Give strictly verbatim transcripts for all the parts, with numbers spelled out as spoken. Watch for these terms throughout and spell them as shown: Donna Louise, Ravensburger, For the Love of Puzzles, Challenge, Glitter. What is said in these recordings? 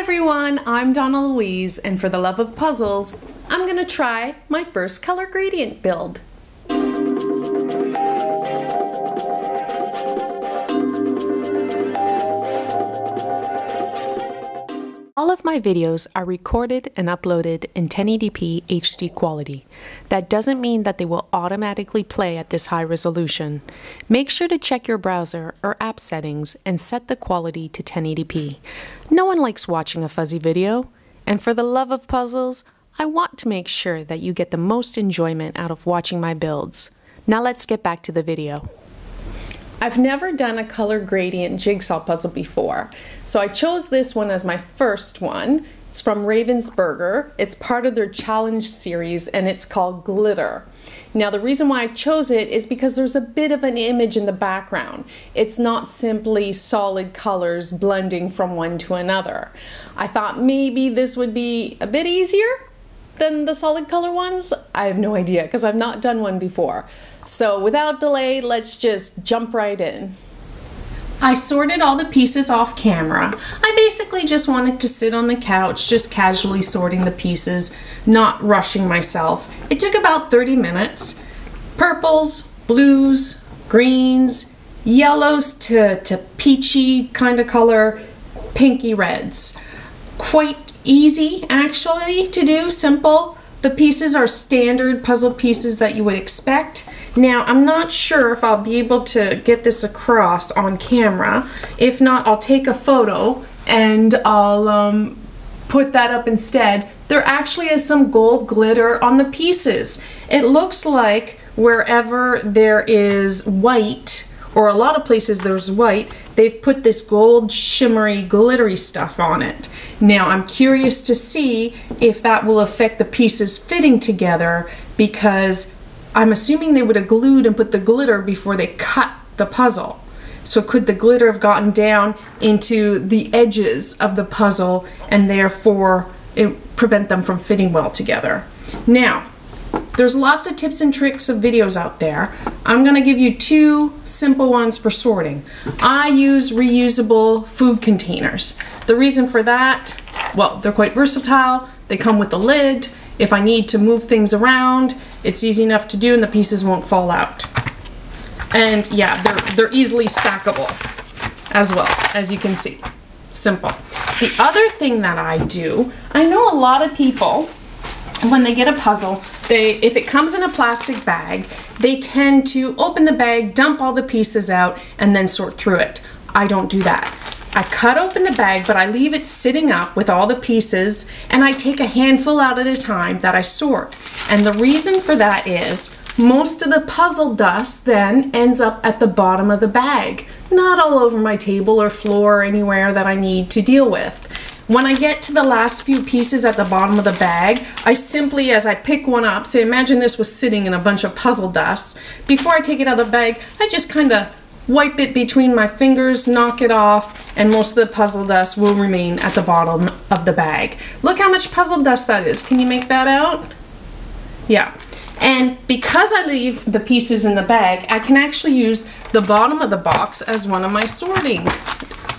everyone, I'm Donna Louise, and for the love of puzzles, I'm gonna try my first color gradient build. All of my videos are recorded and uploaded in ten eighty p H D quality. That doesn't mean that they will automatically play at this high resolution. Make sure to check your browser or app settings and set the quality to ten eighty p. No one likes watching a fuzzy video, and for the love of puzzles, I want to make sure that you get the most enjoyment out of watching my builds. Now let's get back to the video. I've never done a color gradient jigsaw puzzle before, so I chose this one as my first one. It's from Ravensburger. It's part of their Challenge series, and it's called Glitter. Now, the reason why I chose it is because there's a bit of an image in the background. It's not simply solid colors blending from one to another. I thought maybe this would be a bit easier than the solid color ones. I have no idea because I've not done one before. So without delay, let's just jump right in. I sorted all the pieces off camera. I basically just wanted to sit on the couch, just casually sorting the pieces, not rushing myself. It took about thirty minutes. Purples, blues, greens, yellows to, to peachy kind of color, pinky reds. Quite easy actually to do, simple. The pieces are standard puzzle pieces that you would expect. Now, I'm not sure if I'll be able to get this across on camera. If not, I'll take a photo and I'll um, put that up instead. There actually is some gold glitter on the pieces. It looks like wherever there is white, or a lot of places there's white, they've put this gold shimmery glittery stuff on it. Now I'm curious to see if that will affect the pieces fitting together, because I'm assuming they would have glued and put the glitter before they cut the puzzle. So could the glitter have gotten down into the edges of the puzzle and therefore it prevent them from fitting well together? Now, there's lots of tips and tricks of videos out there. I'm gonna give you two simple ones for sorting. I use reusable food containers. The reason for that, well, they're quite versatile. They come with a lid. If I need to move things around, it's easy enough to do and the pieces won't fall out. And yeah, they're, they're easily stackable as well, as you can see. Simple. The other thing that I do, I know a lot of people, when they get a puzzle, they, if it comes in a plastic bag, they tend to open the bag, dump all the pieces out, and then sort through it. I don't do that. I cut open the bag, but I leave it sitting up with all the pieces, and I take a handful out at a time that I sort. And the reason for that is most of the puzzle dust then ends up at the bottom of the bag, not all over my table or floor or anywhere that I need to deal with. When I get to the last few pieces at the bottom of the bag, I simply, as I pick one up, say imagine this was sitting in a bunch of puzzle dust, before I take it out of the bag, I just kind of wipe it between my fingers, knock it off, and most of the puzzle dust will remain at the bottom of the bag. Look how much puzzle dust that is. Can you make that out? Yeah. And because I leave the pieces in the bag, I can actually use the bottom of the box as one of my sorting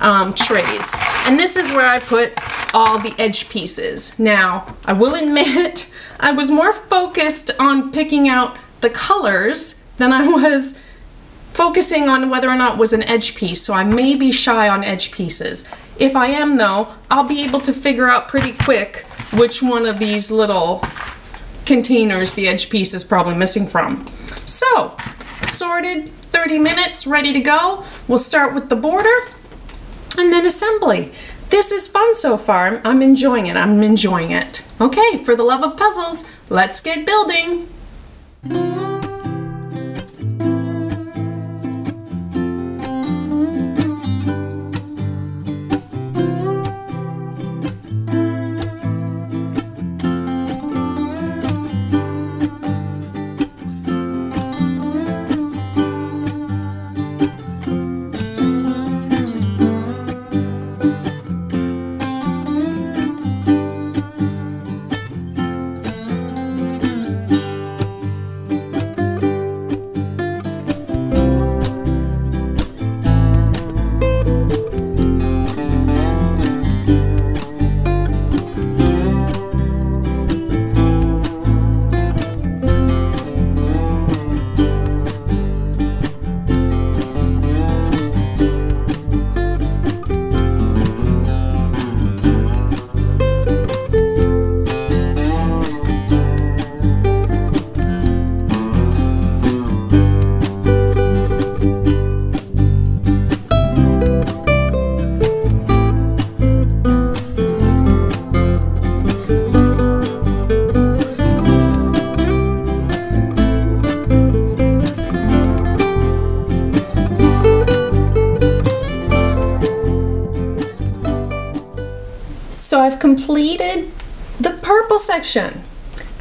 Um, trays. And this is where I put all the edge pieces. Now, I will admit, I was more focused on picking out the colors than I was focusing on whether or not it was an edge piece, so I may be shy on edge pieces. If I am though, I'll be able to figure out pretty quick which one of these little containers the edge piece is probably missing from. So, sorted, thirty minutes, ready to go. We'll start with the border. And then assembly. This is fun so far. I'm enjoying it. I'm enjoying it. Okay, for the love of puzzles, let's get building. Thank you. So I've completed the purple section.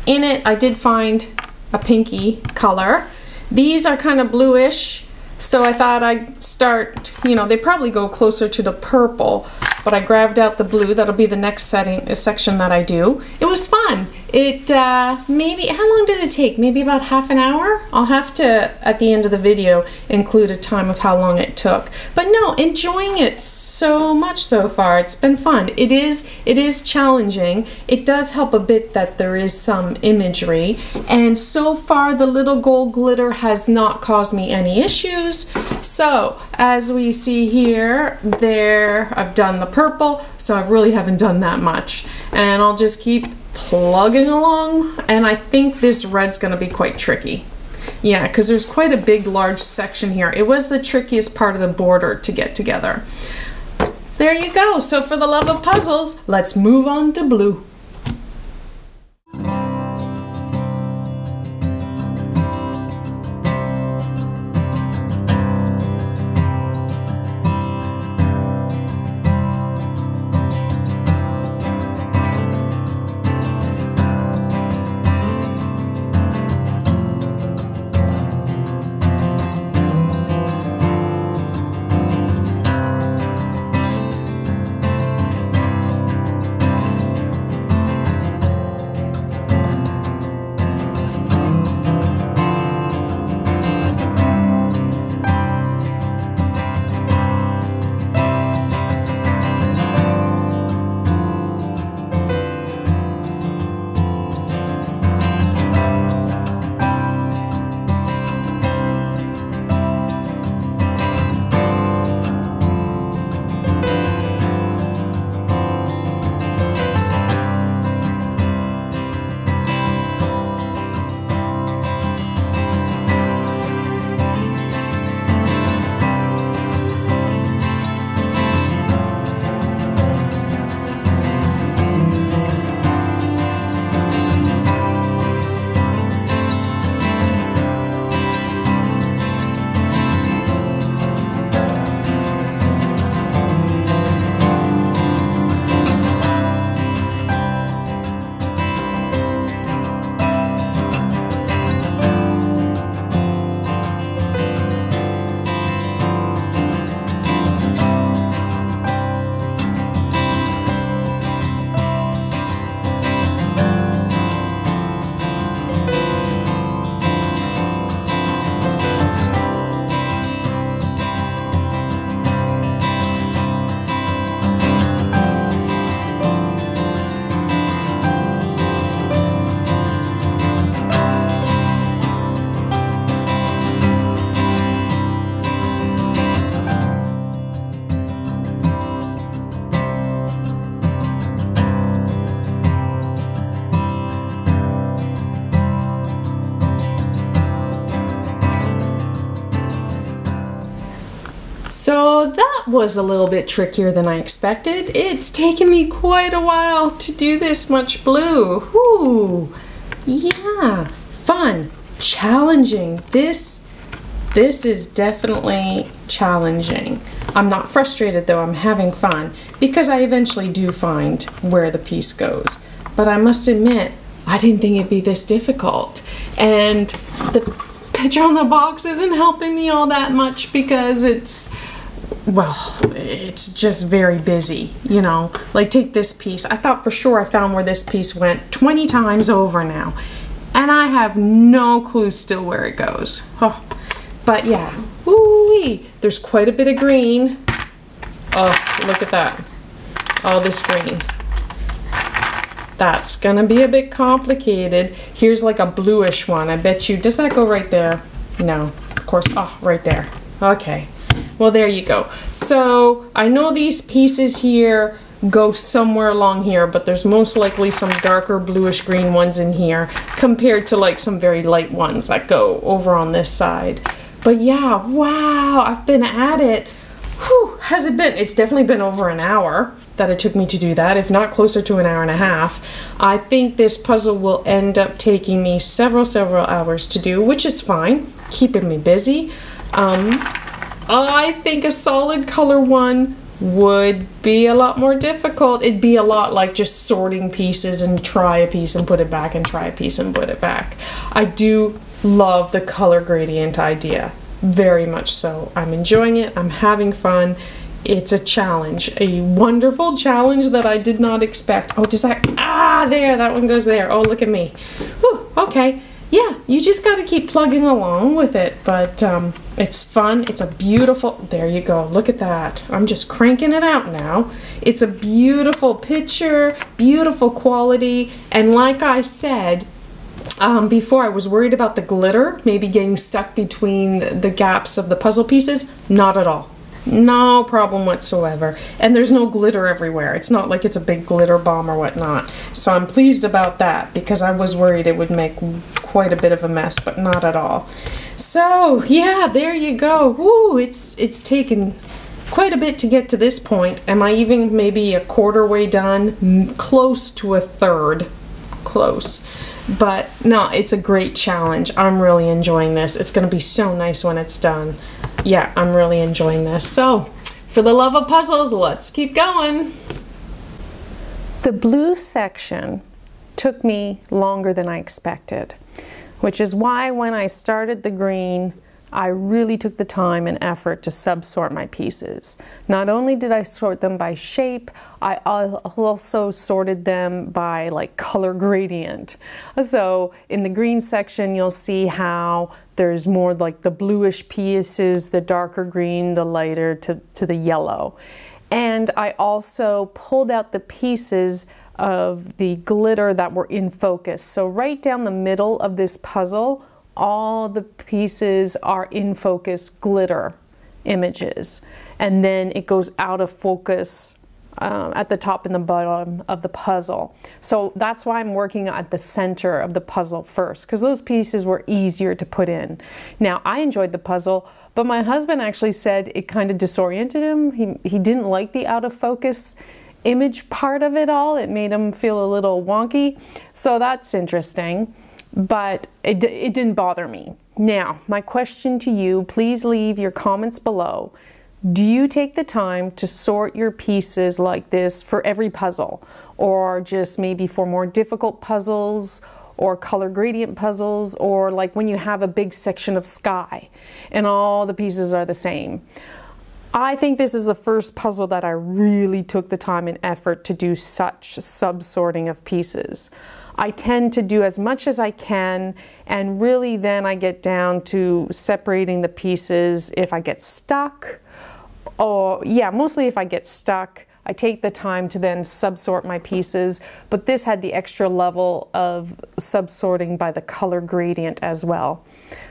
In it, I did find a pinky color. These are kind of bluish, so I thought I'd start, you know, they probably go closer to the purple, but I grabbed out the blue. That'll be the next setting, section that I do. It was fun. It uh, maybe, how long did it take? Maybe about half an hour? I'll have to, at the end of the video, include a time of how long it took. But no, enjoying it so much so far. It's been fun. It is, it is challenging. It does help a bit that there is some imagery. And so far, the little gold glitter has not caused me any issues. So, as we see here, there, I've done the purple, so I really haven't done that much. And I'll just keep plugging along, and I think this red's gonna be quite tricky. Yeah, because there's quite a big, large section here. It was the trickiest part of the border to get together. There you go. So for the love of puzzles, let's move on to blue. So that was a little bit trickier than I expected. It's taken me quite a while to do this much blue. Ooh, yeah, fun, challenging. This, this is definitely challenging. I'm not frustrated though, I'm having fun because I eventually do find where the piece goes. But I must admit, I didn't think it'd be this difficult. And the picture on the box isn't helping me all that much because it's, well, it's just very busy, you know. Like, take this piece. I thought for sure I found where this piece went twenty times over now, and I have no clue still where it goes. Oh, but yeah, woo-wee. There's quite a bit of green. Oh, look at that. All this green. That's gonna be a bit complicated. Here's like a bluish one. I bet you, does that go right there? No, of course, oh, right there. Okay, well, there you go. So I know these pieces here go somewhere along here, but there's most likely some darker bluish green ones in here compared to like some very light ones that go over on this side. But yeah, wow, I've been at it. Whew, has it been? It's definitely been over an hour that it took me to do that, if not closer to an hour and a half. I think this puzzle will end up taking me several, several hours to do, which is fine, keeping me busy. Um, I think a solid color one would be a lot more difficult. It'd be a lot like just sorting pieces and try a piece and put it back and try a piece and put it back. I do love the color gradient idea, very much so. I'm enjoying it, I'm having fun. It's a challenge, a wonderful challenge that I did not expect. Oh, does that, ah, there, that one goes there. Oh, look at me. Whew, okay, yeah, you just gotta keep plugging along with it, but um, it's fun, it's a beautiful, there you go, look at that. I'm just cranking it out now. It's a beautiful picture, beautiful quality, and like I said, Um, before I was worried about the glitter maybe getting stuck between the gaps of the puzzle pieces. Not at all. No problem whatsoever. And there's no glitter everywhere. It's not like it's a big glitter bomb or whatnot. So I'm pleased about that because I was worried it would make quite a bit of a mess, but not at all. So yeah, there you go. Woo, it's, it's taken quite a bit to get to this point. Am I even maybe a quarter way done? Close to a third. Close. But no, it's a great challenge. I'm really enjoying this. It's going to be so nice when it's done. Yeah, I'm really enjoying this. So, for the love of puzzles, let's keep going. The blue section took me longer than I expected, which is why when I started the green, I really took the time and effort to subsort my pieces. Not only did I sort them by shape, I also sorted them by like color gradient. So in the green section, you'll see how there's more like the bluish pieces, the darker green, the lighter to, to the yellow. And I also pulled out the pieces of the glitter that were in focus. So right down the middle of this puzzle, all the pieces are in focus glitter images, and then it goes out of focus um, at the top and the bottom of the puzzle. So that's why I'm working at the center of the puzzle first, because those pieces were easier to put in. Now, I enjoyed the puzzle, but my husband actually said it kind of disoriented him. He, he didn't like the out of focus image part of it all. It made him feel a little wonky, so that's interesting. But it, it didn't bother me. Now, my question to you, please leave your comments below. Do you take the time to sort your pieces like this for every puzzle? Or just maybe for more difficult puzzles, or color gradient puzzles, or like when you have a big section of sky and all the pieces are the same? I think this is the first puzzle that I really took the time and effort to do such subsorting of pieces. I tend to do as much as I can, and really then I get down to separating the pieces if I get stuck, or yeah, mostly if I get stuck, I take the time to then subsort my pieces, but this had the extra level of subsorting by the color gradient as well.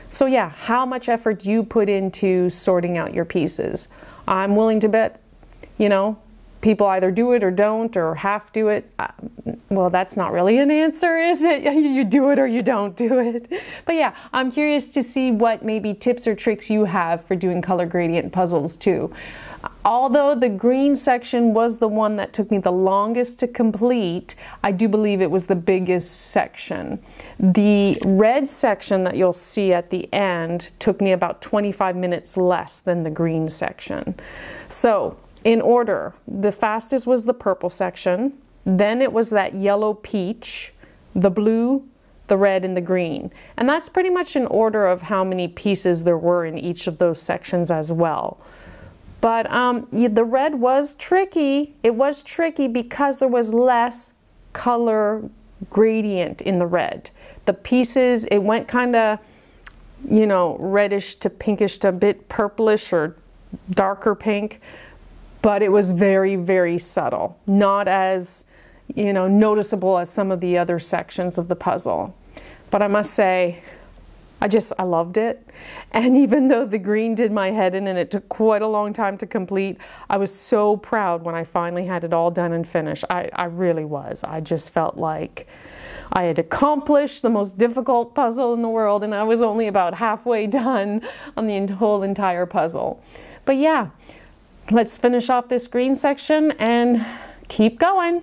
So yeah, how much effort do you put into sorting out your pieces? I'm willing to bet, you know, people either do it or don't, or half do it. Well, that's not really an answer, is it? You do it or you don't do it. But yeah, I'm curious to see what maybe tips or tricks you have for doing color gradient puzzles too. Although the green section was the one that took me the longest to complete, I do believe it was the biggest section. The red section that you'll see at the end took me about twenty-five minutes less than the green section. So, in order, the fastest was the purple section, then it was that yellow peach, the blue, the red, and the green. And that's pretty much in order of how many pieces there were in each of those sections as well. But um, the red was tricky. It was tricky because there was less color gradient in the red. The pieces, it went kind of, you know, reddish to pinkish to a bit purplish or darker pink. But it was very, very subtle, not as, you know, noticeable as some of the other sections of the puzzle. But I must say, I just, I loved it. And even though the green did my head in and it took quite a long time to complete, I was so proud when I finally had it all done and finished. I, I really was. I just felt like I had accomplished the most difficult puzzle in the world, and I was only about halfway done on the whole entire puzzle. But yeah. Let's finish off this green section and keep going.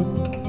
Music.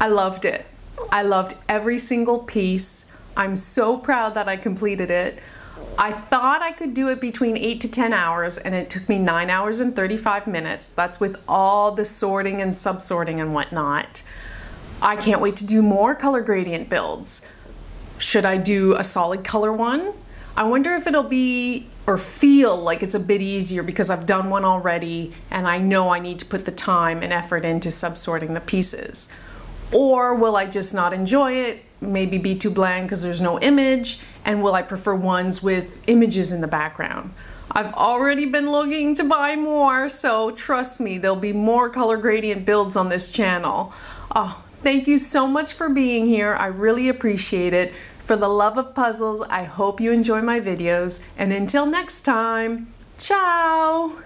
I loved it. I loved every single piece. I'm so proud that I completed it. I thought I could do it between eight to ten hours, and it took me nine hours and thirty-five minutes. That's with all the sorting and subsorting and whatnot. I can't wait to do more color gradient builds. Should I do a solid color one? I wonder if it'll be or feel like it's a bit easier because I've done one already and I know I need to put the time and effort into subsorting the pieces. Or will I just not enjoy it, maybe be too bland because there's no image, and will I prefer ones with images in the background? I've already been looking to buy more, so trust me, there'll be more color gradient builds on this channel. Oh, thank you so much for being here. I really appreciate it. For the love of puzzles, I hope you enjoy my videos, and until next time, ciao!